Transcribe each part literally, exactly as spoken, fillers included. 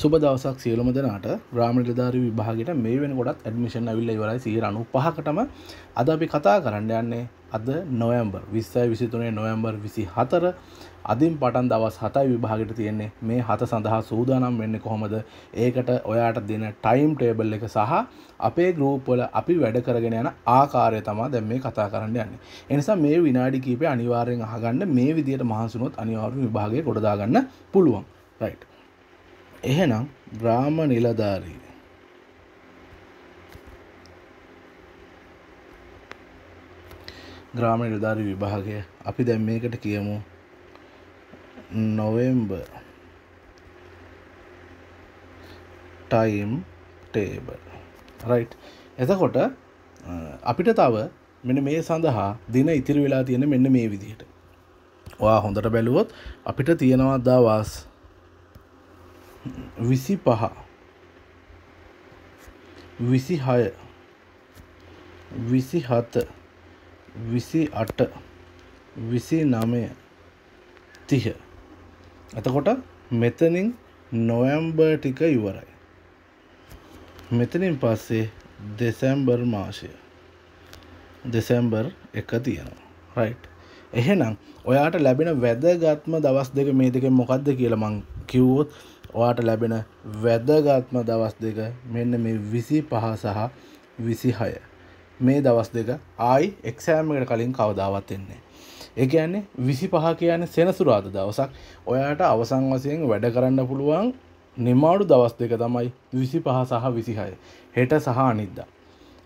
සුබ දවසක් සියලුම දෙනාට ග්‍රාමීය නිලධාරී විභාගයට මේ වෙනකොටත් ඇඩ්මිෂන් අවිල්ලා ඉවරයි සියයට අනූපහකටම. අද අපි කතා කරන්න යන්නේ අද නොවැම්බර් විස්සයි විසිතුනයි නොවැම්බර් විසිහතරයි අදින් පටන් දවස් හතයි විභාගයට තියෙන්නේ. මේ හත සඳහා සූදානම් වෙන්නේ කොහොමද? ඒකට ඔයාට දෙන ටයිම් ටේබල් එක සහ අපේ ගෲප් වල අපි වැඩ කරගෙන යන ආකාරය තමයි දැන් මේ කතා කරන්න යන්නේ. ඒ නිසා මේ විනාඩි කීපය අනිවාර්යෙන් අහගන්න. මේ විදියට මහන්සි වුණොත් අනිවාර්යෙන් විභාගය කොට දාගන්න පුළුවන්. right එහෙනම් ග්‍රාම නිලධාරී ග්‍රාම නිලධාරී විභාගය අපි දැන් මේකට කියමු නොවැම්බර් ටයිම් ටේබල්. right එතකොට අපිට තව මෙන්න මේ සඳහා දින ඉතිරි වෙලා තියෙන මෙන්න මේ විදිහට ඔයා හොඳට බැලුවොත් අපිට තියෙනවා දවස් විසිපහ විසිහය විසිහත විසිඅට විසිනමය තිහ. එතකොට මෙතනින් නොවැම්බර් ටික ඉවරයි. මෙතනින් පස්සේ දෙසැම්බර් මාසය දෙසැම්බර් එක තියෙනවා. right එහෙනම් ඔයාට ලැබෙන වැදගත්ම දවස් දෙක මේ දෙකෙන් මොකක්ද කියලා මං කිව්වොත් ඔයාට ලැබෙන වැදගත්ම දවස් දෙක මෙන්න මේ විසිපහ සහ විසිහය. මේ දවස් දෙක ආයි එක්සෑම් එකට කලින් කවදාවත් එන්නේ නැහැ. ඒ කියන්නේ විසිපහ කියන්නේ සෙනසුරාදා දවසක්. ඔයාට අවසන් වශයෙන් වැඩ කරන්න පුළුවන් නිමාඩු දවස් දෙක තමයි විසිපහ සහ විසිහය. හෙට සහ අනිද්දා.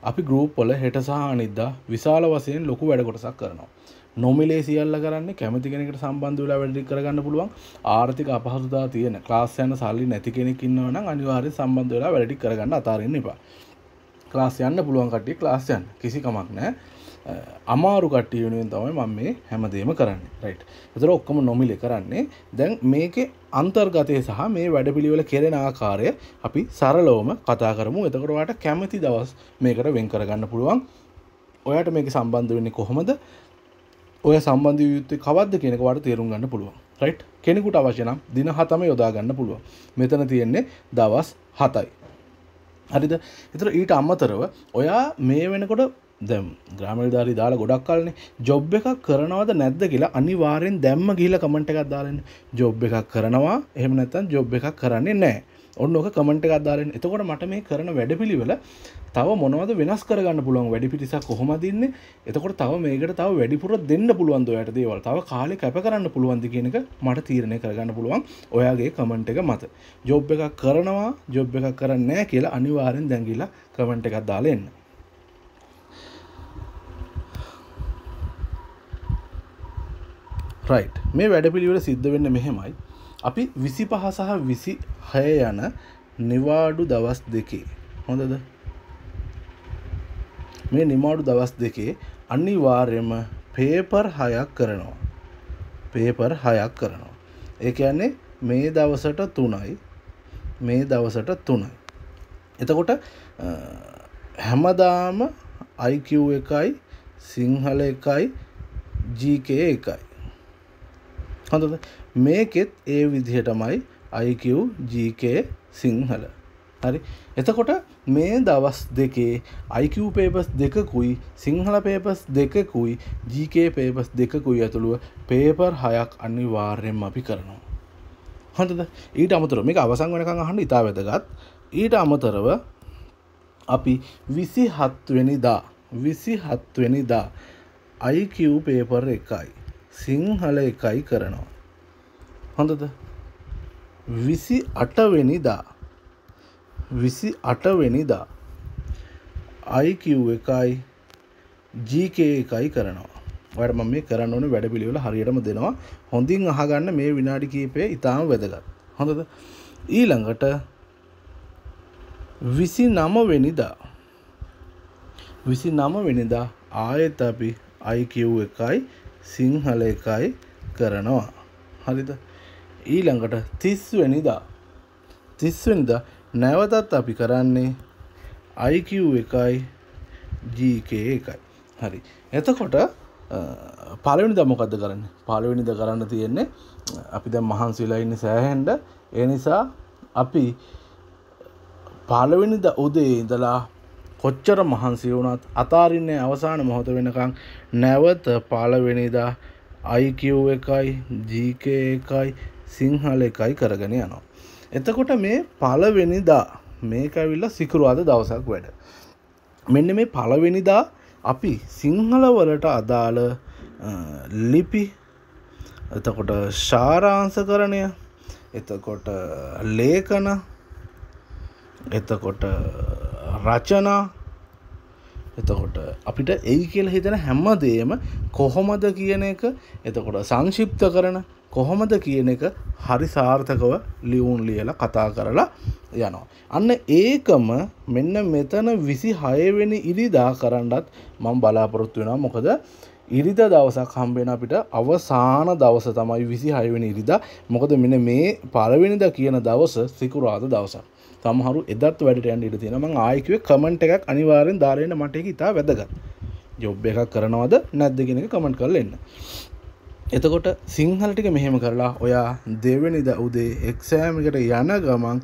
අපි ගෲප් වල හෙට සහ අනිද්දා විශාල වශයෙන් ලොකු වැඩ කොටසක් කරනවා. නොමිලේ සියල්ල කරන්නේ කැමති කෙනෙකුට සම්බන්ධ වෙලා වැඩ කරගන්න පුළුවන්. ආර්ථික අපහසුතාව තියෙන ක්ලාස් යන සල්ලි නැති කෙනෙක් ඉන්නවා නම් අනිවාර්යයෙන් සම්බන්ධ වෙලා වැඩ කරගන්න අතාරින්න එපා. ක්ලාස් යන්න පුළුවන් කට්ටිය ක්ලාස් යන්න. කිසි කමක් නැහැ. අමාරු කට්ටිය වෙනුවෙන් තමයි මම මේ හැමදේම කරන්නේ. right. ඒතර ඔක්කොම නොමිලේ කරන්නේ. දැන් මේකේ අන්තර්ගතය සහ මේ වැඩපිළිවෙල කෙරෙන ආකාරය අපි සරලවම කතා කරමු. එතකොට ඔයාට කැමති දවස් මේකට වෙන් කරගන්න පුළුවන්. ඔයාට මේක සම්බන්ධ වෙන්නේ කොහොමද? ඔය සම්බන්ධ යුත්තේ කවද්ද කියන එක වට තේරුම් ගන්න පුළුවන්. right කෙනෙකුට අවශ්‍ය නම් දින හතම යොදා ගන්න පුළුවන්. මෙතන තියෙන්නේ දවස් හතයි. හරිද? ඒතර ඊට අමතරව ඔයා මේ වෙනකොට දැන් ග්‍රාම නිලධාරී දාලා ගොඩක් කලනේ ජොබ් එකක් කරනවද නැද්ද කියලා අනිවාර්යෙන් දැම්ම ගිහලා කමෙන්ට් එකක් දාලා ඉන්න. ජොබ් එකක් කරනවා එහෙම නැත්නම් ජොබ් එකක් කරන්නේ නැහැ. ඔන්න ඔක කමෙන්ට් එකක් දාලා ඉන්න. එතකොට මට මේ කරන වැඩපිළිවෙල තව මොනවද වෙනස් කරගන්න පුළුවන්? වැඩි පිටිසක් කොහොමද ඉන්නේ? එතකොට තව මේකට තව වැඩිපුර දෙන්න පුළුවන්ද ඔයාට දේවල්? තව කාලේ කැප කරන්න පුළුවන්ද කියන එක මට තීරණය කරගන්න පුළුවන් ඔයාගේ කමෙන්ට් එක මත. ජොබ් එකක් කරනවා, ජොබ් එකක් කරන්නේ නැහැ කියලා අනිවාර්යෙන් දැන් ගිහලා කමෙන්ට් එකක් දාලා එන්න. right මේ වැඩපිළිවෙල සිද්ධ වෙන්නේ මෙහෙමයි. අපි විසිපහ සහ විසිහය යන නිවාඩු දවස් දෙකේ හොඳද? මේ නිමාඩු දවස් දෙකේ අනිවාර්යයෙන්ම පේපර් හයක් කරනවා. පේපර් හයක් කරනවා. ඒ කියන්නේ මේ දවසට තුනයි මේ දවසට තුනයි. එතකොට හැමදාම I Q එකයි සිංහල එකයි G K එකයි. හොඳද? මේකෙත් ඒ විදිහටමයි I Q G K Sinhala. හරි. එතකොට මේ දවස් දෙකේ I Q papers දෙකකුයි Sinhala papers දෙකකුයි G K papers දෙකකුයි ඇතුළුව paper හයක් අනිවාර්යයෙන්ම අපි කරනවා. හරිද? ඊට අමතරව මේක අවසන් වෙනකන් අහන්න ඉතා වැදගත්. ඊට අමතරව අපි විසිහත වෙනිදා විසිහත වෙනිදා I Q paper එකයි සිංහල එකයි කරනවා. හොඳද? විසිඅට වෙනිදා විසිඅට වෙනිදා I Q එකයි G K එකයි කරනවා. ඔයාලට මම මේ කරන්න ඕනේ වැඩ පිළිවෙල හරියටම දෙනවා. හොඳින් අහගන්න මේ විනාඩි කිහිපය ඉතාම වැදගත්. හොඳද? ඊළඟට විසිනම වෙනිදා විසිනම වෙනිදා ආයෙත් අපි I Q එකයි සිංහල එකයි කරනවා. හරිද? ඊළඟට තිස් වෙනිදා තිස් වෙනිදා නැවතත් අපි කරන්නේ I Q එකයි G K එකයි. හරි. එතකොට පළවෙනිදා මොකද්ද කරන්නේ? පළවෙනිදා කරන්න තියෙන්නේ අපි දැන් මහන්සි වෙලා ඉන්නේ සෑහෙන්න. ඒ නිසා අපි පළවෙනිද උදේ ඉඳලා කොච්චර මහන්සි වුණත් අතාරින්නේ අවසාන මොහොත වෙනකන්. නැවත පළවෙනිදා I Q එකයි G K එකයි සිංහල එකයි කරගෙන යනවා. එතකොට මේ පළවෙනිදා මේක ඇවිල්ලා සිකුරාද දවසක් වැඩ. මෙන්න මේ පළවෙනිදා අපි සිංහල වලට අදාළ ලිපි, එතකොට සාරාංශකරණය, එතකොට ලේඛන, එතකොට රචනා, එතකොට අපිට එයි කියලා හිතන හැමදේම කොහොමද කියන එක, එතකොට සංක්ෂිප්ත කරන කොහොමද කියන එක හරි සාර්ථකව ලියුම් ලියලා කතා කරලා යනවා. අන්න ඒකම මෙන්න මෙතන විසිහය වෙනි ඉරිදා කරන්නත් මම බලාපොරොත්තු වෙනවා. මොකද ඉරිදා දවසක් හම්බ වෙන අපිට අවසාන දවස තමයි විසිහය වෙනි ඉරිදා. මොකද මෙන්න මේ පළවෙනිදා කියන දවස සිකුරාදා දවසක්. සමහරු එදත් වැඩට යන්න ඉඩ තියෙනවා. මම ආයෙ කිව්වේ කමෙන්ට් එකක් අනිවාර්යෙන් දාලා එන්න. මට ඒක ඉතා වැදගත්. ජොබ් එකක් කරනවද නැද්ද කියන එක කමෙන්ට් කරලා එන්න. එතකොට සිංහල ටික මෙහෙම කරලා ඔයා දෙවෙනිදා උදේ එක්සෑම් එකට යන ගමන්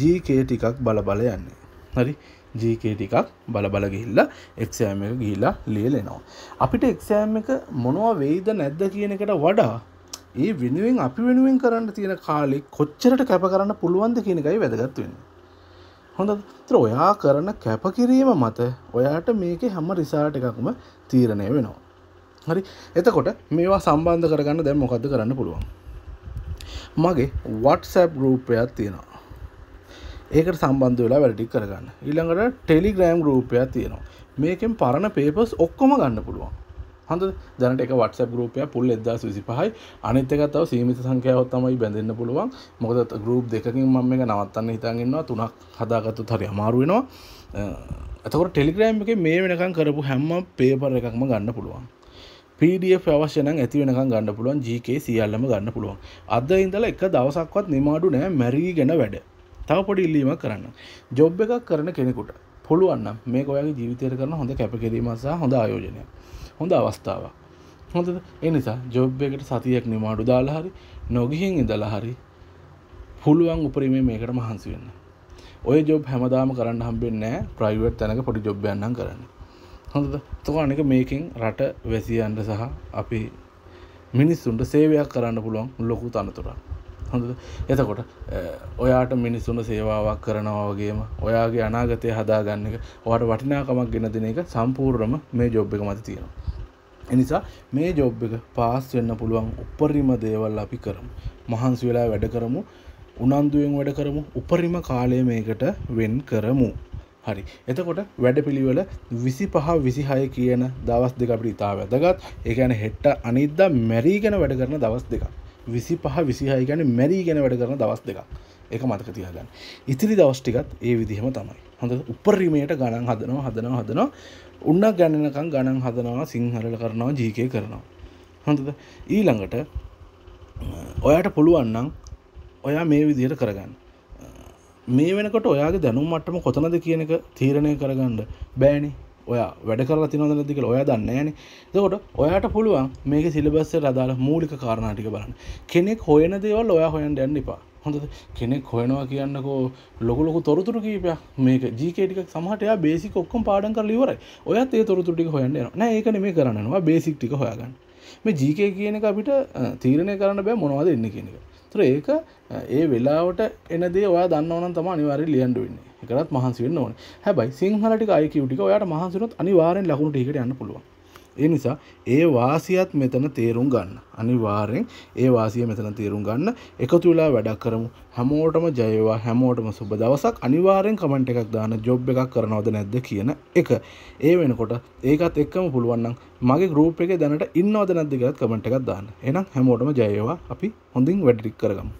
G K ටිකක් බල බල යන්නේ. හරි? G K ටිකක් බල බල ගිහිල්ලා එක්සෑම් එක ගිහිල්ලා ලියලා එනවා. අපිට එක්සෑම් එක මොනවා වෙයිද නැද්ද කියන එකට වඩා ඒ වෙනුවෙන් අපි වෙනුවෙන් කරන්න තියෙන කාලේ කොච්චරට කැප කරන්න පුළුවන්ද කියන එකයි වැදගත් වෙන්නේ. හොඳ තර ඔයා කරන කැපකිරීම මත ඔයාට මේක හැම රිසාට් එකක්ම තීරණය වෙනවා. හරි? එතකොට මේවා සම්බන්ධ කරගන්න දැන් මොකද්ද කරන්න පුළුවන්? මගේ WhatsApp group එකක් තියෙනවා. ඒකට සම්බන්ධ වෙලා වැඩ ටික කරගන්න. ඊළඟට Telegram group එකක් තියෙනවා. මේකෙන් පරණ papers ඔක්කොම ගන්න පුළුවන්. හොඳද? දැනට එක WhatsApp group එක full දෙදාස් විසිපහයි. අනිත් එක තව සීමිත සංඛ්‍යාවක් තමයි බැඳෙන්න පුළුවන්. මොකද group දෙකකින් මම මේක නවත්තන්න හිතාගෙන ඉන්නවා. තුනක් හදාගත්තොත් හරි අමාරු වෙනවා. එතකොට Telegram එකේ මේ වෙනකන් කරපු හැම paper එකක්ම ගන්න පුළුවන්. P D F අවශ්‍ය නම් ඇති වෙනකන් ගන්න පුළුවන්. G K සියල්ලම ගන්න පුළුවන්. අද ඉඳලා එක දවසක්වත් නිමාඩු නැහැ. මැරීගෙන වැඩ. තව පොඩි ඉල්ලීමක් කරන්න. job එකක් කරන කෙනෙකුට පුළුවන් නම් මේක ඔයාගේ ජීවිතයට කරන හොඳ කැපකිරීමක් සහ හොඳ ආයෝජනයක්. හොඳ අවස්ථාවක්. හොඳද? ඒ නිසා ජොබ් එකට සතියක් නිමාඩු දාලා හරි නොගිහින් ඉඳලා හරි පුළුවන් උපරිමය මේකට මහන්සි වෙන්න. ඔය ජොබ් හැමදාම කරන්න හම්බෙන්නේ නැහැ. ප්‍රයිවට් තැනක පොඩි ජොබ් එකක් නම් කරන්න. හොඳද? එතකොට මේකෙන් රට වැසියන්ට සහ අපි මිනිස්සුන්ට සේවයක් කරන්න පුළුවන් ලොකු තනතුරක්. හොඳද? එතකොට ඔයාට මිනිස්සුන්ට සේවාවක් කරනවා වගේම ඔයාගේ අනාගතය හදාගන්න එක, ඔයාට වටිනාකමක් ගෙන දෙන එක සම්පූර්ණම මේ ජොබ් එක මත තියෙනවා. එනිසා මේ ජොබ් එක පාස් වෙන්න පුළුවන් උපරිම දේවල් අපි කරමු. මහන්සි වෙලා වැඩ කරමු. උනන්දුවෙන් වැඩ කරමු. උපරිම කාලය මේකට වෙන් කරමු. හරි. එතකොට වැඩපිළිවෙල විසිපහ විසිහය කියන දවස් දෙක අපිට ඉතා වැදගත්. ඒ කියන්නේ හෙට අනිද්දා මැරීගෙන වැඩ කරන දවස් දෙකක්. විසිපහ විසිහය කියන්නේ මැරීගෙන වැඩ කරන දවස් දෙකක්. ඒක මතක තියාගන්න. ඉතිරි දවස් ටිකත් ඒ විදිහම තමයි. හොඳ උපරිමයට ගණන් හදනවා හදනවා හදනවා. උන්න ගණනකම් ගණන් හදනවා, සිංහලල කරනවා, G K කරනවා. හොඳද? ඊළඟට ඔයාට පුළුවන් නම් ඔයා මේ විදිහට කරගන්න. මේ වෙනකොට ඔයාගේ දැනුම් මට්ටම කොතනද කියන එක තීරණය කරගන්න බෑනේ. ඔයා වැඩ කරලා තියනවද නැද්ද කියලා ඔයා දන්නේ නැහනේ. එතකොට ඔයාට පුළුවන් මේකේ සිලබස් එකට අදාළ මූලික කාරණා ටික බලන්න. කෙනෙක් හොයන දේවල් ඔයා හොයන්න යන්න එපා. හොඳද? කෙනෙක් හොයනවා කියන්නකෝ ලොකු ලොකු තොරතුරු කීපයක්. මේක G K ටිකක් සමහරට එයා බේසික් ඔක්කොම පාඩම් කරලා ඉවරයි. ඔයාත් ඒ තොරතුරු ටික හොයන්න යනවා. නෑ, ඒක නෙමෙයි කරන්න යනවා. බේසික් ටික හොයාගන්න. මේ G K කියන එක අපිට තීරණය කරන්න බෑ මොනවද එන්නේ කියන එක. ඒතර ඒක ඒ වෙලාවට එන දේ ඔයා දන්නව නම් තමයි අනිවාර්යෙන් ලියන්න වෙන්නේ. ඒකටත් මහන්සි වෙන්න ඕනේ. හැබැයි සිංහල ටික I Q ටික ඔයාට මහන්සි වුණොත් අනිවාර්යෙන් ලකුණු ටිකට යන්න පුළුවන්. ඒ නිසා ඒ වාසියත් මෙතන තේරුම් ගන්න. අනිවාර්යෙන් ඒ වාසිය මෙතන තේරුම් ගන්න. එකතු වෙලා වැඩක් කරමු. හැමෝටම ජය වේවා. හැමෝටම සුබ දවසක්. අනිවාර්යෙන් කමෙන්ට් එකක් දාන්න. ජොබ් එකක් කරනවද නැද්ද කියන එක. ඒ වෙනකොට ඒකත් එක්කම පුළුවන් නම් මගේ group එකේ දැනට ඉන්නවද නැද්ද කියලාත් කමෙන්ට් එකක් දාන්න. එහෙනම් හැමෝටම ජය වේවා. අපි හොඳින් වැඩ ටික කරගමු.